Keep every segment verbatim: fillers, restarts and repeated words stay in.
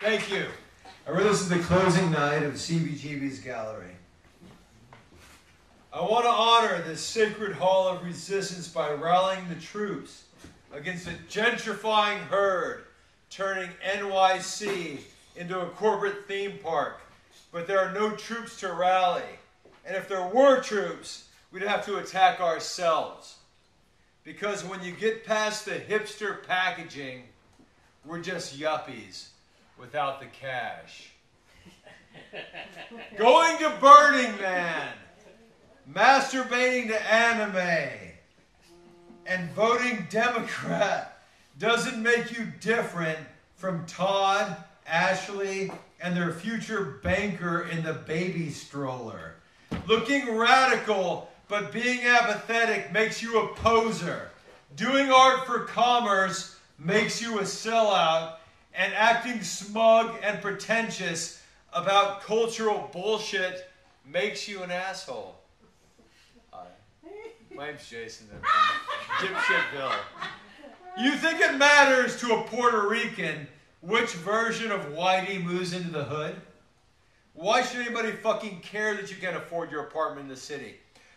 Thank you. I realize this is the closing night of C B G B's gallery. I want to honor this sacred hall of resistance by rallying the troops against the gentrifying herd, turning N Y C into a corporate theme park. But there are no troops to rally. And if there were troops, we'd have to attack ourselves. Because when you get past the hipster packaging, we're just yuppies without the cash. Going to Burning Man, masturbating to anime, and voting Democrat doesn't make you different from Todd, Ashley, and their future banker in the baby stroller. Looking radical but being apathetic makes you a poser. Doing art for commerce makes you a sellout. And acting smug and pretentious about cultural bullshit makes you an asshole. Hi. My name's Jason. Dipshitville. You think it matters to a Puerto Rican which version of Whitey moves into the hood? Why should anybody fucking care that you can't afford your apartment in the city?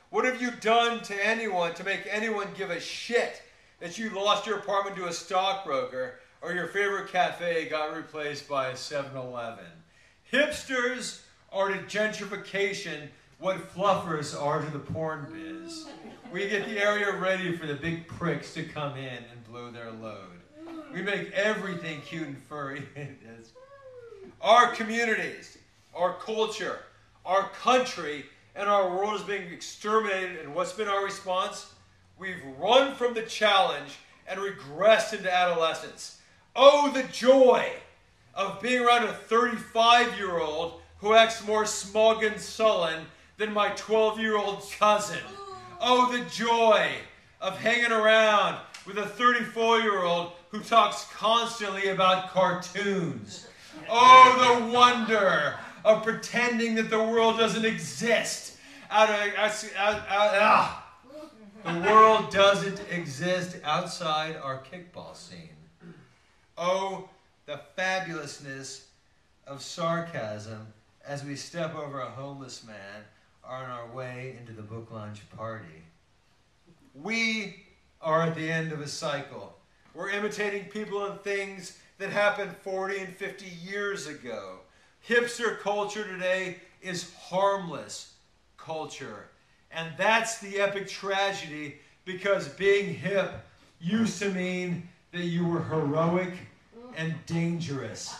What have you done to anyone to make anyone give a shit that you lost your apartment to a stockbroker or your favorite cafe got replaced by a seven eleven? Hipsters are to gentrification what fluffers are to the porn biz. We get the area ready for the big pricks to come in and blow their load. We make everything cute and furry. Our communities, our culture, our country, and our world is being exterminated, and what's been our response? We've run from the challenge and regressed into adolescence. Oh, the joy of being around a thirty-five-year-old who acts more smug and sullen than my twelve-year-old cousin. Oh, the joy of hanging around with a thirty-four-year-old who talks constantly about cartoons. Oh, the wonder of pretending that the world doesn't exist. Out of, out, out, out, ah. The world doesn't exist outside our kickball scene. Oh, the fabulousness of sarcasm as we step over a homeless man on our way into the book launch party. We are at the end of a cycle. We're imitating people and things that happened forty and fifty years ago. Hipster culture today is harmless culture. And that's the epic tragedy, because being hip used to mean that you were heroic and dangerous,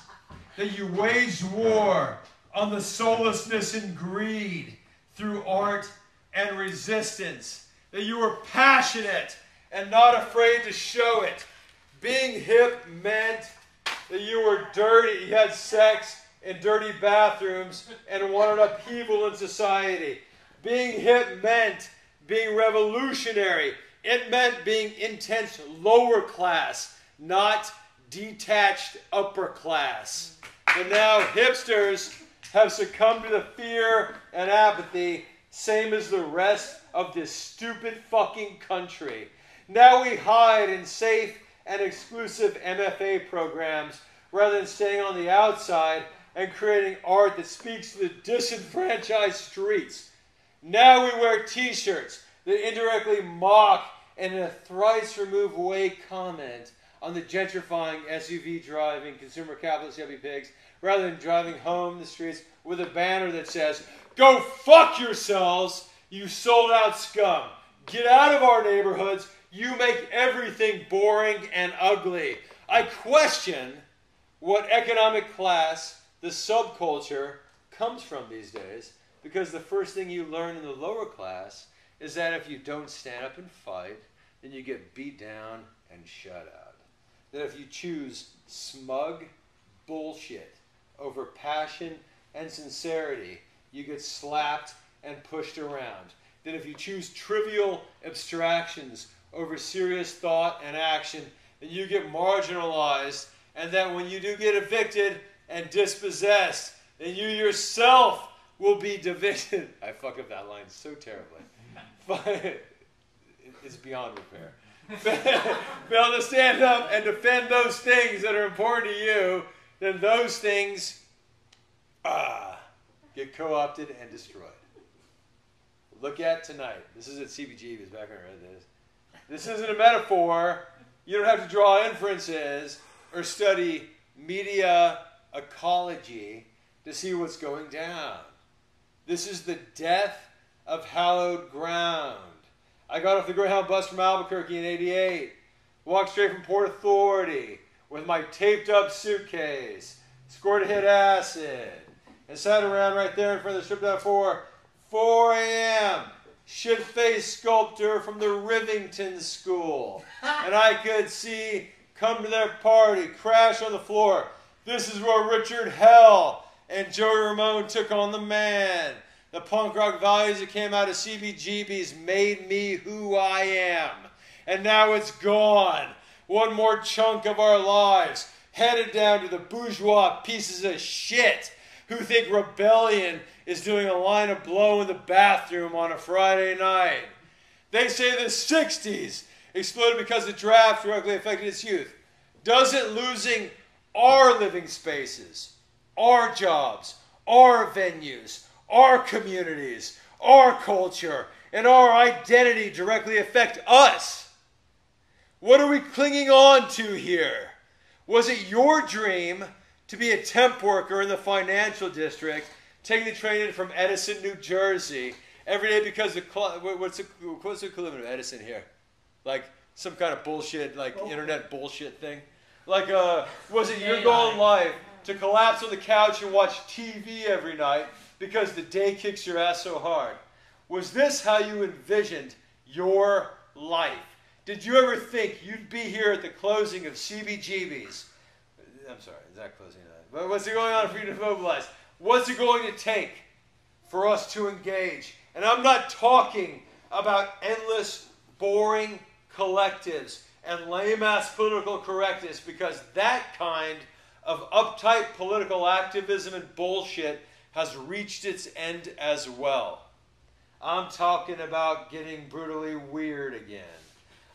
that you waged war on the soullessness and greed through art and resistance, that you were passionate and not afraid to show it. Being hip meant that you were dirty, you had sex in dirty bathrooms and wanted upheaval in society. Being hip meant being revolutionary. It meant being intense lower class, not detached upper class. But now hipsters have succumbed to the fear and apathy, same as the rest of this stupid fucking country. Now we hide in safe and exclusive M F A programs rather than staying on the outside and creating art that speaks to the disenfranchised streets. Now we wear t-shirts that indirectly mock and in a thrice removed way comment on the gentrifying S U V driving consumer capitalist yuppie pigs rather than driving home the streets with a banner that says, "Go fuck yourselves, you sold out scum. Get out of our neighborhoods. You make everything boring and ugly." I question what economic class the subculture comes from these days, because the first thing you learn in the lower class is that if you don't stand up and fight, then you get beat down and shut out. That if you choose smug bullshit over passion and sincerity, you get slapped and pushed around. That if you choose trivial abstractions over serious thought and action, then you get marginalized, and that when you do get evicted and dispossessed, then you yourself will be divided. I fuck up that line so terribly. But it's beyond repair. Fail to stand up and defend those things that are important to you then those things ah, get co-opted and destroyed. Look at tonight. This is at C B G B, because back when I read this. This isn't a metaphor. You don't have to draw inferences or study media ecology to see what's going down. This is the death of hallowed ground. I got off the Greyhound bus from Albuquerque in eighty-eight, walked straight from Port Authority with my taped up suitcase, scored a hit acid, and sat around right there in front of the strip down for four a m Shit-faced sculptor from the Rivington School. And I could see come to their party, crash on the floor. This is where Richard Hell and Joey Ramone took on the man. The punk rock values that came out of C B G B's made me who I am. And now it's gone. One more chunk of our lives headed down to the bourgeois pieces of shit who think rebellion is doing a line of blow in the bathroom on a Friday night. They say the sixties exploded because the draft directly affected its youth. Doesn't losing our living spaces, our jobs, our venues, our communities, our culture, and our identity directly affect us? What are we clinging on to here? Was it your dream to be a temp worker in the financial district, taking the train in from Edison, New Jersey, every day because the what's the what's the equivalent of Edison here? Like some kind of bullshit, like oh. internet bullshit thing. Like, uh, was it your goal in life to collapse on the couch and watch T V every night because the day kicks your ass so hard? Was this how you envisioned your life? Did you ever think you'd be here at the closing of C B G B's? I'm sorry, it's not closing tonight. But what's going on for you to mobilize? What's it going to take for us to engage? And I'm not talking about endless, boring collectives and lame-ass political correctness, because that kind of uptight political activism and bullshit has reached its end as well. I'm talking about getting brutally weird again.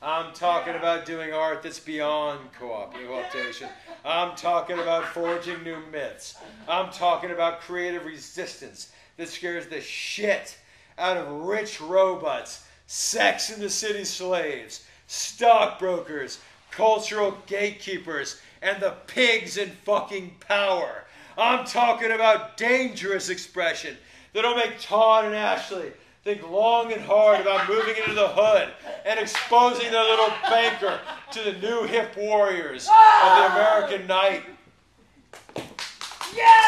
I'm talking about doing art that's beyond co-optation. I'm talking about forging new myths. I'm talking about creative resistance that scares the shit out of rich robots, Sex and the City slaves, stockbrokers, cultural gatekeepers, and the pigs in fucking power. I'm talking about dangerous expression that'll make Todd and Ashley think long and hard about moving into the hood and exposing their little banker to the new hip warriors of the American night. Yeah!